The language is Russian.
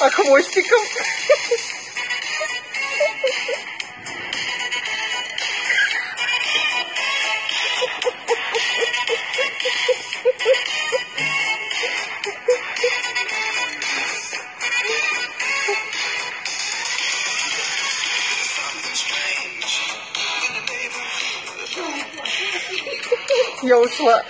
А хвостиком? Я ушла.